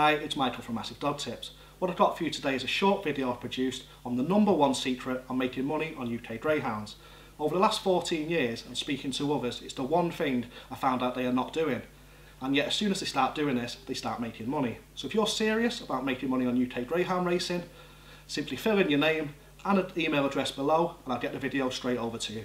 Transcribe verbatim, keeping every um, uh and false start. Hi, it's Michael from Massive Dog Tips. What I've got for you today is a short video I've produced on the number one secret on making money on U K greyhounds. Over the last fourteen years, and speaking to others, it's the one thing I found out they are not doing. And yet as soon as they start doing this, they start making money. So if you're serious about making money on U K greyhound racing, simply fill in your name and an email address below and I'll get the video straight over to you.